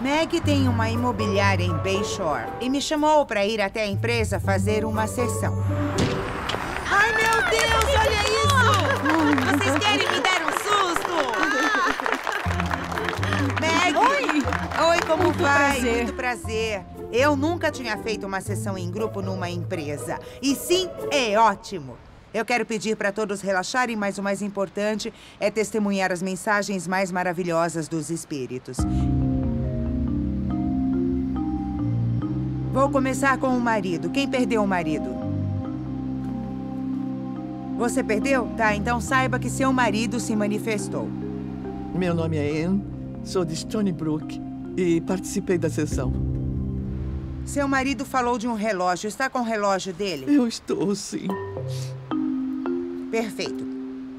Meg tem uma imobiliária em Bayshore e me chamou para ir até a empresa fazer uma sessão. Ai, meu Deus, olha isso! Vocês querem me dar um susto? Meg! Oi! Oi, como vai? Muito prazer. Eu nunca tinha feito uma sessão em grupo numa empresa. E sim, é ótimo. Eu quero pedir para todos relaxarem, mas o mais importante é testemunhar as mensagens mais maravilhosas dos espíritos. Vou começar com o marido. Quem perdeu o marido? Você perdeu? Tá, então saiba que seu marido se manifestou. Meu nome é Anne, sou de Stony Brook e participei da sessão. Seu marido falou de um relógio. Está com o relógio dele? Eu estou, sim. Perfeito.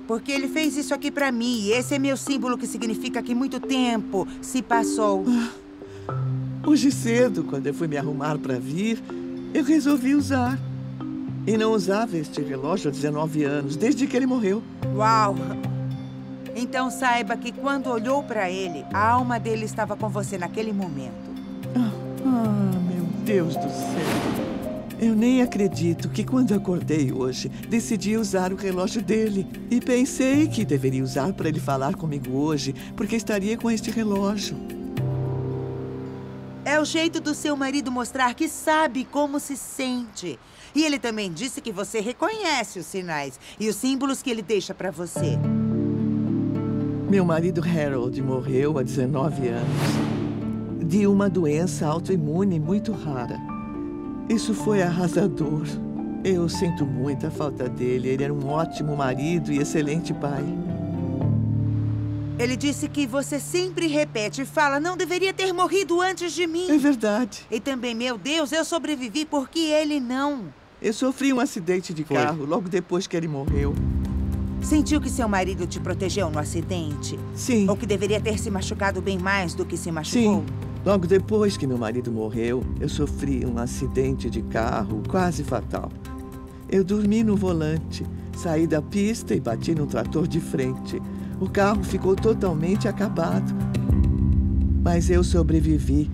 Porque ele fez isso aqui pra mim. E esse é meu símbolo que significa que muito tempo se passou. Hoje cedo, quando eu fui me arrumar pra vir, eu resolvi usar. E não usava este relógio há 19 anos, desde que ele morreu. Uau! Então saiba que quando olhou pra ele, a alma dele estava com você naquele momento. Ah, meu Deus do céu! Eu nem acredito que quando acordei hoje, decidi usar o relógio dele. E pensei que deveria usar para ele falar comigo hoje, porque estaria com este relógio. É o jeito do seu marido mostrar que sabe como se sente. E ele também disse que você reconhece os sinais e os símbolos que ele deixa para você. Meu marido Harold morreu há 19 anos de uma doença autoimune muito rara. Isso foi arrasador. Eu sinto muita falta dele. Ele era um ótimo marido e excelente pai. Ele disse que você sempre repete e fala, não deveria ter morrido antes de mim. É verdade. E também, meu Deus, eu sobrevivi porque ele não. Eu sofri um acidente de carro logo depois que ele morreu. Sentiu que seu marido te protegeu no acidente? Sim. Ou que deveria ter se machucado bem mais do que se machucou? Sim. Logo depois que meu marido morreu, eu sofri um acidente de carro quase fatal. Eu dormi no volante, saí da pista e bati num trator de frente. O carro ficou totalmente acabado. Mas eu sobrevivi.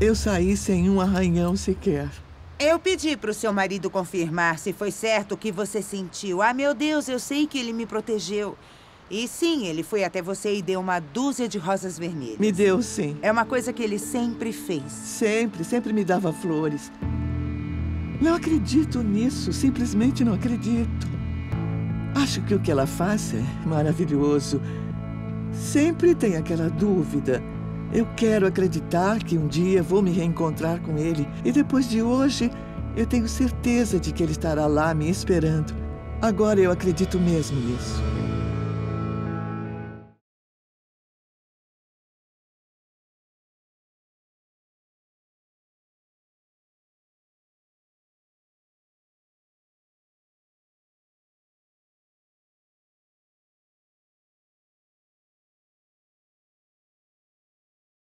Eu saí sem um arranhão sequer. Eu pedi para o seu marido confirmar se foi certo o que você sentiu. Ah, meu Deus, eu sei que ele me protegeu. E sim, ele foi até você e deu uma dúzia de rosas vermelhas. Me deu, sim. É uma coisa que ele sempre fez. Sempre me dava flores. Não acredito nisso, simplesmente não acredito. Acho que o que ela faz é maravilhoso. Sempre tem aquela dúvida. Eu quero acreditar que um dia vou me reencontrar com ele. E depois de hoje, eu tenho certeza de que ele estará lá me esperando. Agora eu acredito mesmo nisso.